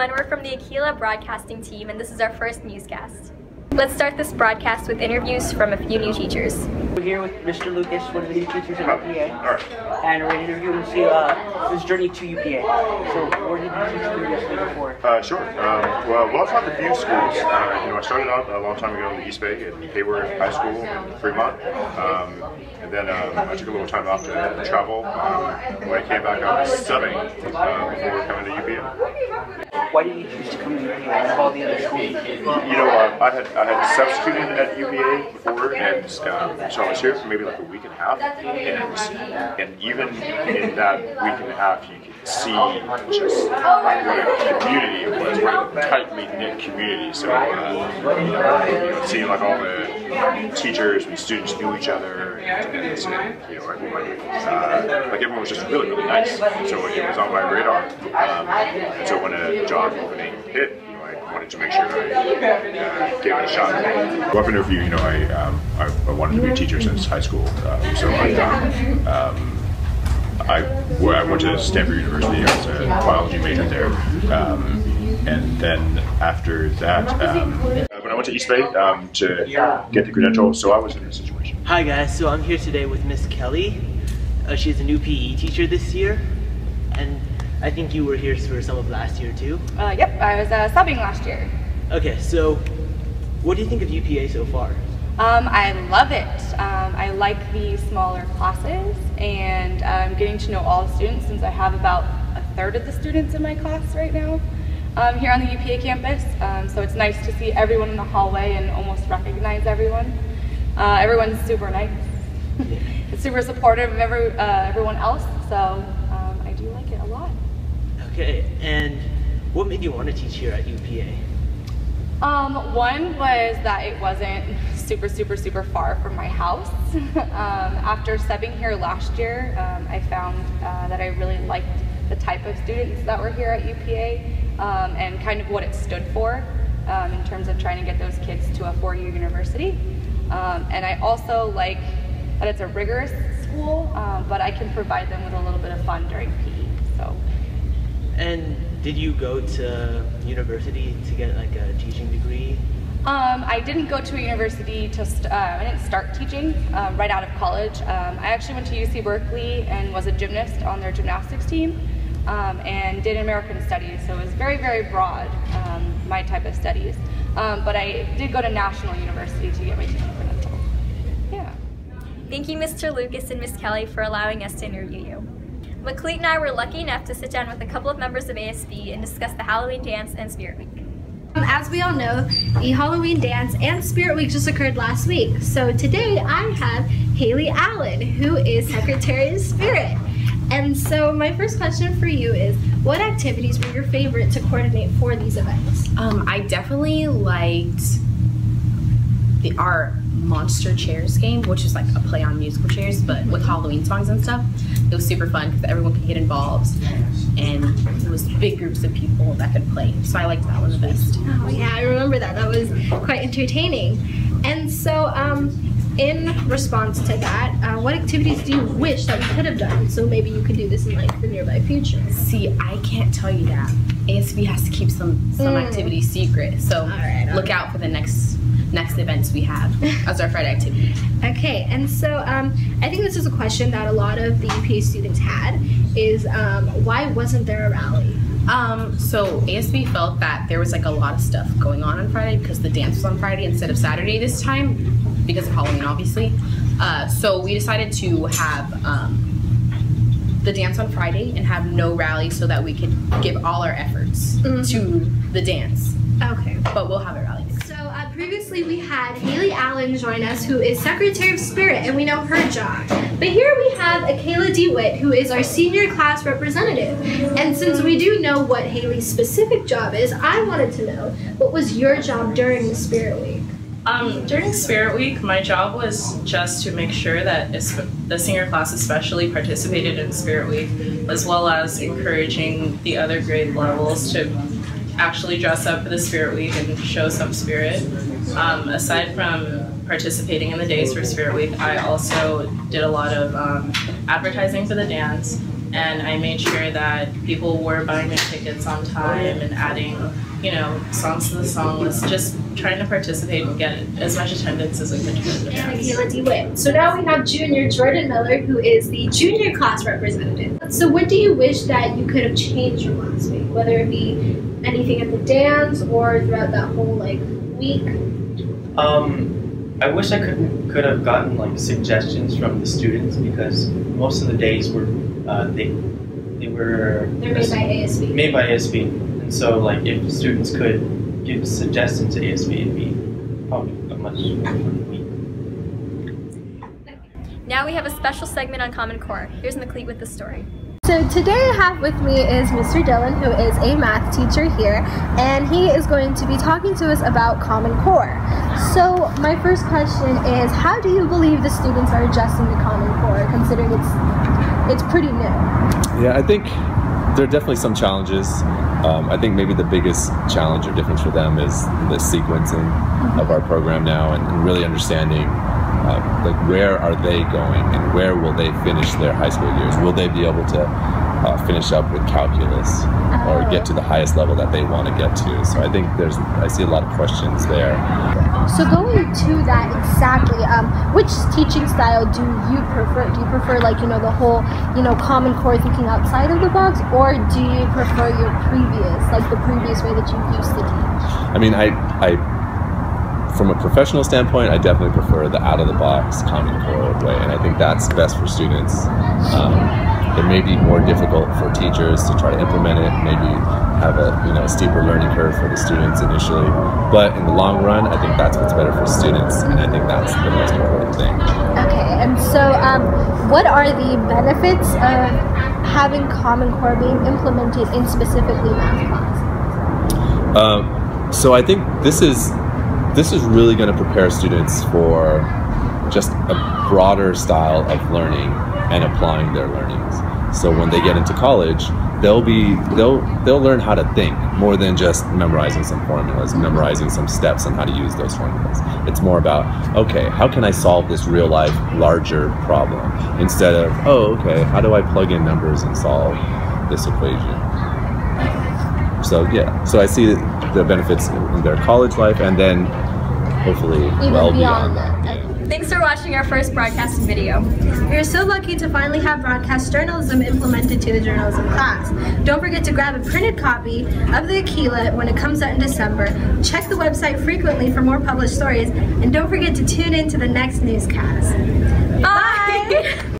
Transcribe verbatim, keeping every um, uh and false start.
everyone. We're from the Aquila Broadcasting team, and this is our first newscast. Let's start this broadcast with interviews from a few new teachers. We're here with Mister Lucas, one of the new teachers at U P A, right. And we're interviewing him uh, his journey to U P A. So, where did you teach through yesterday before? Uh, sure. Um, well, well, I've taught a few schools. Uh, you know, I started out a long time ago in the East Bay at Hayward High School in Fremont, um, and then um, I took a little time off to travel. Um, when I came back, I was subbing uh, before coming to U P A. Why did you choose to come to U P A out of all the other schools? You know, uh, I had I had substituted at U P A before, and um, so I was here for maybe like a week and a half, and and even in that week and a half, you could see just what a community it was, what a tightly knit community. So uh, you know, seeing like all the teachers and students knew each other, and, and, and you know, everybody, uh, like everyone was just really really nice. So it was on my radar, um, and so when a job opening hit, you know, I wanted to make sure I uh, gave it a shot. Well, I've interviewed, you know, I, um, I, I wanted to be a teacher since high school, uh, so I, um, I, I went to Stanford University. I was a biology major there, um, and then after that, um, when I went to East Bay um, to get the credential, so I was in a situation. Hi guys, so I'm here today with Miz Kelly. Uh, she's a new P E teacher this year, and I think you were here for some of last year too? Uh, yep, I was uh, subbing last year. Okay, so what do you think of U P A so far? Um, I love it. Um, I like the smaller classes, and I'm um, getting to know all the students since I have about a third of the students in my class right now um, here on the U P A campus. Um, so it's nice to see everyone in the hallway and almost recognize everyone. Uh, everyone's super nice. Yeah. It's super supportive of every, uh, everyone else, so um, I do like it a lot. Okay, and what made you want to teach here at U P A? Um, one was that it wasn't super, super, super far from my house. um, after subbing here last year, um, I found uh, that I really liked the type of students that were here at U P A um, and kind of what it stood for um, in terms of trying to get those kids to a four-year university. Um, and I also like that it's a rigorous school, uh, but I can provide them with a little bit of fun during P E. So. And did you go to university to get like a teaching degree? Um, I didn't go to a university to, st uh, I didn't start teaching um, right out of college. Um, I actually went to U C Berkeley and was a gymnast on their gymnastics team um, and did American Studies, so it was very, very broad, um, my type of studies. Um, but I did go to National University to get my teaching credential. Yeah. Thank you, Mister Lucas and Miz Kelly, for allowing us to interview you. Meklit and I were lucky enough to sit down with a couple of members of A S B and discuss the Halloween dance and Spirit Week. As we all know, the Halloween dance and Spirit Week just occurred last week. So today I have Haley Allen, who is Secretary of Spirit. And so my first question for you is, what activities were your favorite to coordinate for these events? Um, I definitely liked the art. Monster Chairs game, which is like a play on musical chairs, but with Halloween songs and stuff. It was super fun because everyone could get involved, and it was big groups of people that could play. So I liked that one the best. Oh yeah, I remember that. That was quite entertaining. And so, um, in response to that, uh, what activities do you wish that we could have done? So maybe you could do this in like the nearby future. See, I can't tell you that. A S B has to keep some some mm. activities secret. So right, look out for the next. next events we have as our Friday activity. Okay, and so um, I think this is a question that a lot of the U P A students had, is um, why wasn't there a rally? Um, so A S B felt that there was like a lot of stuff going on on Friday because the dance was on Friday instead of Saturday this time, because of Halloween obviously. Uh, so we decided to have um, the dance on Friday and have no rally so that we could give all our efforts mm-hmm. to the dance. Okay. But we'll have a rally. Previously, we had Haley Allen join us, who is Secretary of Spirit, and we know her job. But here we have Akela DeWitt, who is our senior class representative. And since we do know what Haley's specific job is, I wanted to know, what was your job during the Spirit Week? Um, during Spirit Week, my job was just to make sure that the senior class especially participated in Spirit Week, as well as encouraging the other grade levels to actually dress up for the Spirit Week and show some spirit. Um, aside from participating in the days for Spirit Week, I also did a lot of um, advertising for the dance, and I made sure that people were buying their tickets on time and adding, you know, songs to the song list, just trying to participate and get as much attendance as we could. And Akela DeWitt. So now we have junior Jordan Miller, who is the junior class representative. So what do you wish that you could have changed from last week, whether it be anything at the dance or throughout that whole like week? Um. I wish I could could have gotten like suggestions from the students, because most of the days were uh, they they were they're made by A S B. Made by A S B, and so like if students could give suggestions to A S B, it'd be probably a much more fun week. Now we have a special segment on Common Core. Here's Meklit with the story. So today I have with me is Mister Dhilon, who is a math teacher here, and he is going to be talking to us about Common Core. So my first question is, how do you believe the students are adjusting to Common Core, considering it's, it's pretty new? Yeah, I think there are definitely some challenges. Um, I think maybe the biggest challenge or difference for them is the sequencing mm-hmm. of our program now, and, and really understanding Uh, like where are they going and where will they finish their high school years? Will they be able to uh, finish up with calculus or get to the highest level that they want to get to? So I think there's, I see a lot of questions there. So going to that exactly, um, which teaching style do you prefer? Do you prefer like, you know, the whole, you know, Common Core thinking outside of the box, or do you prefer your previous, like the previous way that you used to teach? I mean, I, I from a professional standpoint, I definitely prefer the out-of-the-box Common Core way, and I think that's best for students. Um, it may be more difficult for teachers to try to implement it, maybe have a you know steeper learning curve for the students initially, but in the long run, I think that's what's better for students, and I think that's the most important thing. Okay, and so um, what are the benefits of having Common Core being implemented in specifically math classes? Um, so I think this is This is really going to prepare students for just a broader style of learning and applying their learnings. So when they get into college, they'll be they'll they'll learn how to think more than just memorizing some formulas, memorizing some steps on how to use those formulas. It's more about, okay, how can I solve this real life larger problem, instead of, oh, okay, how do I plug in numbers and solve this equation? So yeah, so I see the benefits in their college life, and then hopefully even well beyond, beyond that. Yeah. Thanks for watching our first broadcast video. We are so lucky to finally have broadcast journalism implemented to the journalism class. Don't forget to grab a printed copy of the Aquila when it comes out in December. Check the website frequently for more published stories, and don't forget to tune in to the next newscast.